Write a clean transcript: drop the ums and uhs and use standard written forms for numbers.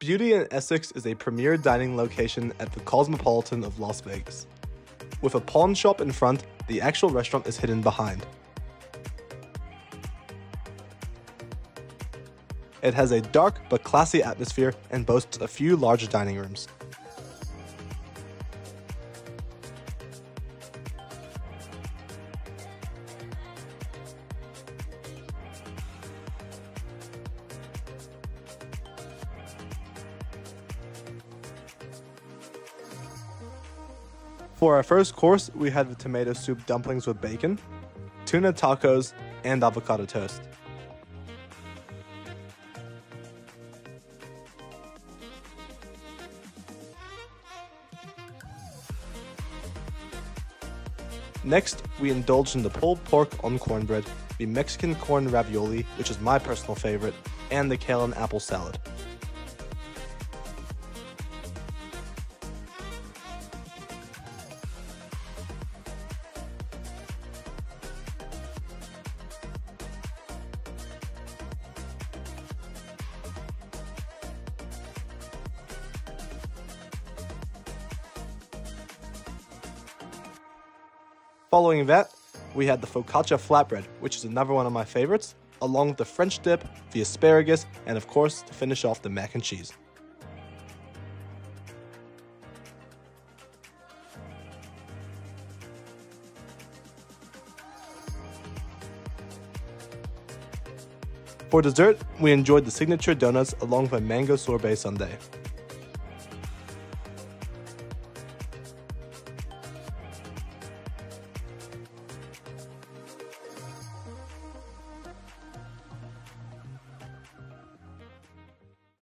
Beauty and Essex is a premier dining location at the Cosmopolitan of Las Vegas. With a pawn shop in front, the actual restaurant is hidden behind. It has a dark but classy atmosphere and boasts a few large dining rooms. For our first course, we had the tomato soup dumplings with bacon, tuna tacos, and avocado toast. Next, we indulged in the pulled pork on cornbread, the Mexican corn ravioli, which is my personal favorite, and the kale and apple salad. Following that, we had the focaccia flatbread, which is another one of my favorites, along with the French dip, the asparagus, and of course, to finish off the mac and cheese. For dessert, we enjoyed the signature donuts along with a mango sorbet sundae.